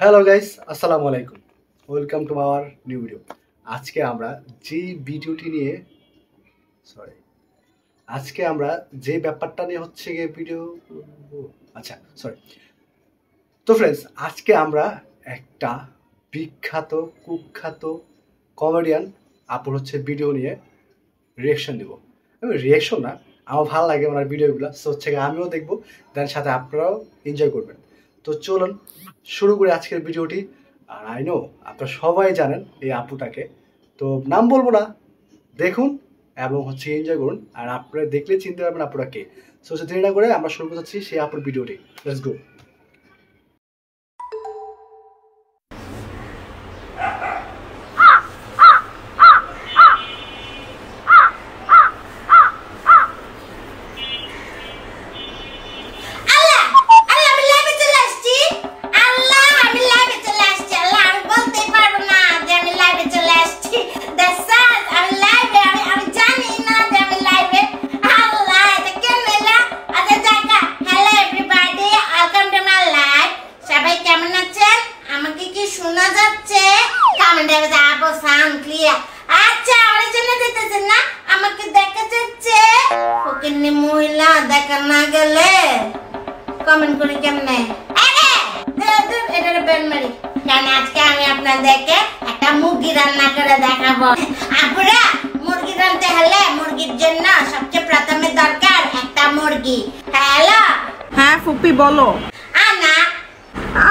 Hello guys, assalamu alaikum. Welcome to our new video. আজকে আমরা যে ভিডিওটি নিয়ে তো फ्रेंड्स আজকে আমরা একটা বিখ্যাত কুখ্যাত কমেডিয়ান আপুর হচ্ছে ভিডিও নিয়ে রিঅ্যাকশন দেব। আমি রিঅ্যাকশন না, আমার ভালো লাগে ওনার ভিডিওগুলো, সো হচ্ছে আমিও দেখব, তার সাথে আপনারাও এনজয় করবেন। তো চলুন শুরু করে আজকের ভিডিওটি। আর আই নো আপনারা সবাই জানেন এই আপুটাকে, তো নাম বলবো না, দেখুন এবং হচ্ছে এনজয় করুন। আর আপনারা দেখলে চিনতে পারবেন আপুটাকে। সো দেরি না করে আমরা শুরু করতে যাচ্ছি সেই আপুর ভিডিওটি। Let's go.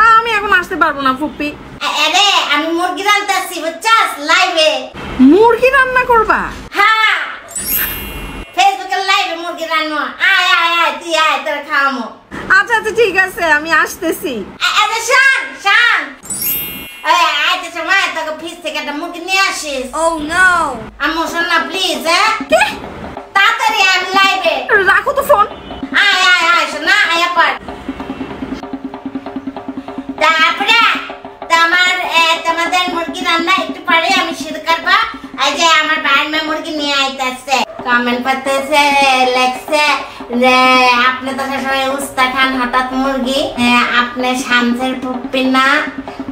আমি এখন আসতে পারবো না ফুপি, আরে আমি মুরগি রান্নাছি বুঝছস, লাইভে মুরগি রান্না করবা? হ্যাঁ, ফেসবুকে লাইভে মুরগি রান্না। আয় আয় আয়, তুই আয়, তোর খাওয়ামু। আচ্ছা আচ্ছা ঠিক আছে, আমি আসতেছি। আরে শান শান, আরে আয় তো সময়, তোকে ফ্রিজ থেকে একটা মুরগি নিয়ে আসিস। ও নো, আম্মু শোন না প্লিজ, হ্যাঁ কি তাড়াতাড়ি আয় লাইভে। রাখো তো ফোন। আয় আয় আয় শোনা, আয় পড়। তারপরে তোমার তোমাদের মুরগি রান্না একটু পরে আমি শুরু করবো। এই যে আমার বাড়ির মা মুরগি নিয়ে আইতেছে। কমেন্ট করতেছে, লেখছে যে আপনি তো সবাই উস্তা খান হঠাৎ মুরগি, আপনি শামসের ফুপ্পি না,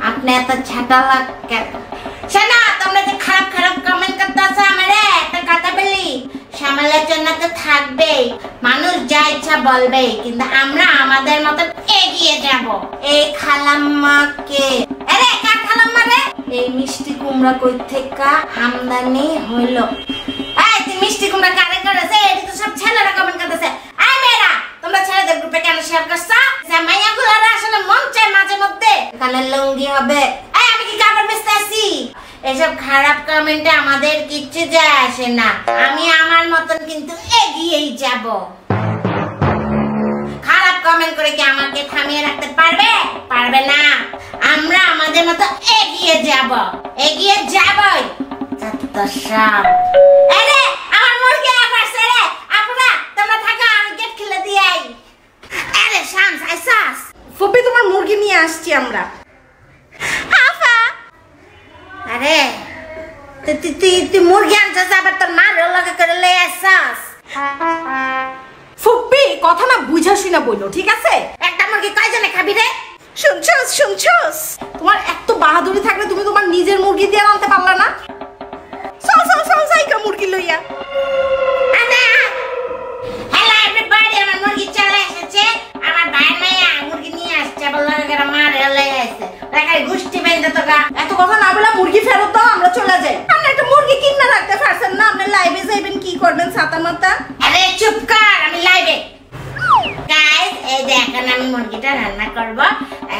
আপনি এত ছাটা লাগে। শোনা তোমরা যে খারাপ খারাপ কমেন্ট করতেছো, আমার একটা কথা বলি, সমালোচনা তো থাকবেই, মানুষ যা ইচ্ছা বলবে, কিন্তু আমরা আমাদের মতো এগিয়ে যাব। এই খালাম্মাকে, আরে কার খালাম্মা রে? এই মিষ্টি কুমড়া কই থেকে আমদানি হইলো? এই তুই মিষ্টি কুমড়া কারে করেছ? এটা তো সব ছেলেরা কমেন্ট করতেছে। আই মেয়েরা, তোমরা ছেলেদের গ্রুপে কেন শেয়ার করছো? জামাইয়াগুলো আসলে মন চায় মাঝে মধ্যে কানে লুঙ্গি হবে। এই আমি কি কাপড় বেচতে আসি? এসব খারাপ কমেন্টে আমাদের কিচ্ছু যায় আসে না, আমি আমার মতন কিন্তু এগিয়েই যাব। খারাপ কমেন্ট করে কি আমাকে থামিয়ে রাখতে পারবে? পারবে না, আমরা আমাদের মতো এগিয়ে যাব, এগিয়ে যাবই। আরে আমার মুরগি আসছে রে, আপনারা তোমরা থাকো, আমি গেট খুলে দিয়ে আই। আরে শামস আইসাস, ফুপি তোমার মুরগি নিয়ে আসছি আমরা। আরে তুই মুরগি আনছস, আবার তোর মার লগে করে লয়ে আসছস। ফুপি কথা না বুঝাসই না বললো, ঠিক আছে? একটা মুরগি কয়জনে খাবি রে? শুনছস শুনছস, তোমার এত বাহাদুরি থাকলে তুমি তোমার নিজের মুরগি দিয়ে আনতে পারলা না? চল চল চল যাইগা মুরগি লইয়া। আরে হ্যালো এভরিবডি, আমার মুরগি চলে এসেছে। আমার ভাই মাইয়া মুরগি নিয়ে আসছে, বললো এর মার লয়ে আসছে। দেখাই গুষ্টি বেঁধে তোকা, এত কথা না বলা মুরগি ফেরত দাও, আমরা চলে যাই। আমরা একটা মুরগি কিনে রাখতে পারছেন না, আপনি লাইভে যাইবেন কি করবেন ছাতা মাথা? আরে চুপ কর, আমি লাইভে। গাইস এই দেখেন আমি মুরগিটা রান্না করব।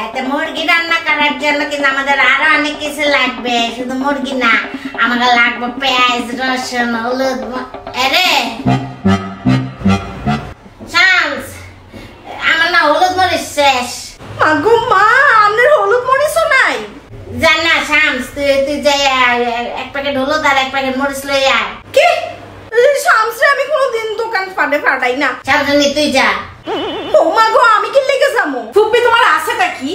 এটা মুরগি রান্না করার জন্য কিন্তু আমাদের আরো অনেক কিছু লাগবে, শুধু মুরগি না, আমাদের লাগবে পেঁয়াজ, রসুন, হলুদ। আরে শামস, আমার না হলুদ মরিচ শেষ। মাগো মা, আপনার হলুদ মরিচও নাই? জানা শামস, তুই যাই এক প্যাকেট হলুদ আর এক প্যাকেট মরিচ লই আয়। কি শামস রে, আমি কোনোদিন দোকান ফাটে ফাটাই না। শামসনি তুই যা। ও মাগো, আমি কি লেগে যাবো? ফুপি তোমার আছেটা কি?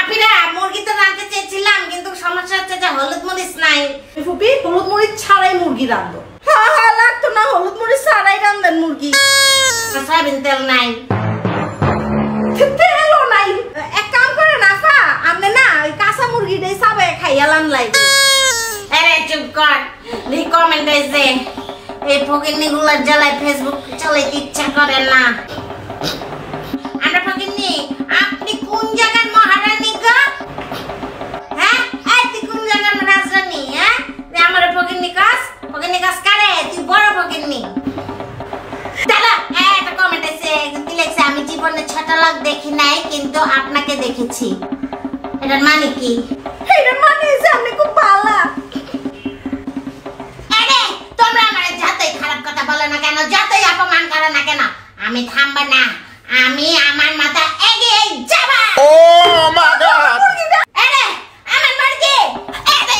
আপিরা মুরগি তো রাঁধতে চেয়েছিলাম, কিন্তু সমস্যা হচ্ছে যে হলুদ মরিচ নাই। ফুপি হলুদ মরিচ ছাড়াই মুরগি রাঁধো? হ্যাঁ হ্যাঁ, লাগতো না, হলুদ মরিচ ছাড়াই রাঁধেন মুরগি। সয়াবিন তেল নাই? তেলও নাই। এক কাম করে না, আপনি না সালাম লাগে। আরে চুপ কর, দি কমেন্ট এসে এই ফকিন্নিগুলোর জ্বালায় ফেসবুক চালাতে ইচ্ছা করে না। আমরা ফকিন্নি, আপনি কোন জায়গার মহারানী গো? হ্যাঁ, আপনি কোন জায়গার রাজরানী? হ্যাঁ, তুই আমার ফকিন্নি কাজ, ফকিন্নি কাজ করে, তুই বড় ফকিন্নি। দাদা, একটা কমেন্ট এসে লিখছে, আমি জীবনে ছটা লোক দেখি নাই কিন্তু আপনাকে দেখেছি। এটার মানে কি? এটার মানে হচ্ছে আপনি খুব ভালো। আরে তোমরা আমারে যতই খারাপ কথা বলো না কেন, যতই অপমান করো না কেন, আমি থামব না। আমি আমার মাথা এগিয়ে যাব। ও মা গড, আরে আমার মুরগি, আরে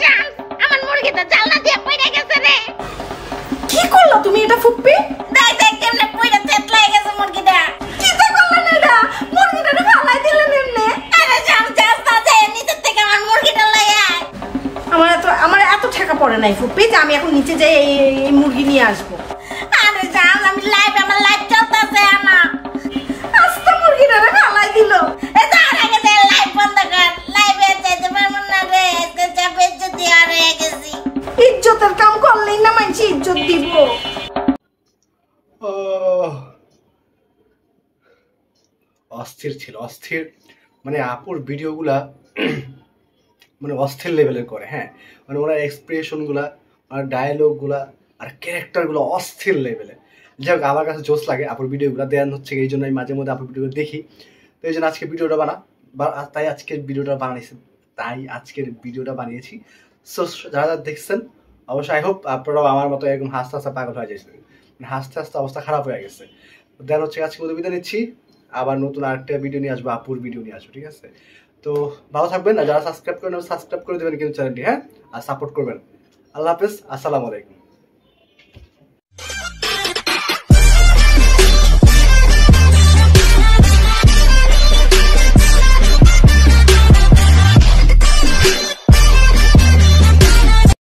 শামস, আমার মুরগি তো জানলা দিয়ে পড়ে গেছে রে। কি করলো তুমি এটা ফুপি? দেখ দেখ কেমনে পড়ে তেতলায় গেছে মুরগিটা। আমি এখন নিচে যাই, এই মুরগি নিয়ে আসবো। আরে জান, আমি লাইভ, আমার লাইভ চলতেছে না। আস্তে মুরগিটা খালাই দিল। এ তার আগে দে লাইভ বন্ধ কর। লাইভে যেতে পারমু না রে, এতে চাপে যদি আর হয়ে গেছি। ইজ্জতের কাম করলেই না মানছি ইজ্জত দিব। ও অস্থির ছিল, অস্থির মানে আপুর ভিডিওগুলা মানে অস্থির লেভেলের করে। হ্যাঁ, মানে ওনার এক্সপ্রেশনগুলা, ওনার ডায়ালগগুলা আর ক্যারেক্টারগুলো অস্থির লেভেলের। যাই হোক, আমার কাছে জোশ লাগে আপুর ভিডিওগুলো দেন হচ্ছে, এই জন্য আমি মাঝে মধ্যে আপুর ভিডিও দেখি। তো এই জন্য আজকে ভিডিওটা বানিয়েছি। সো যারা যারা দেখছেন অবশ্যই আই হোপ আপনারাও আমার মতো এরকম হাসতে হাসতে পাগল হয়ে গেছে, মানে হাসতে হাসতে অবস্থা খারাপ হয়ে গেছে। দেন হচ্ছে আজকে মতো বিদায় নিচ্ছি, আবার নতুন আরেকটা ভিডিও নিয়ে আসবো, আপুর ভিডিও নিয়ে আসবো। ঠিক আছে, তো ভালো থাকবেন। আর যারা সাবস্ক্রাইব করেন, সাবস্ক্রাইব করে দেবেন কিন্তু চ্যানেলটি। হ্যাঁ, আর সাপোর্ট করবেন। আল্লাহ হাফেজ, আসসালামু আলাইকুম।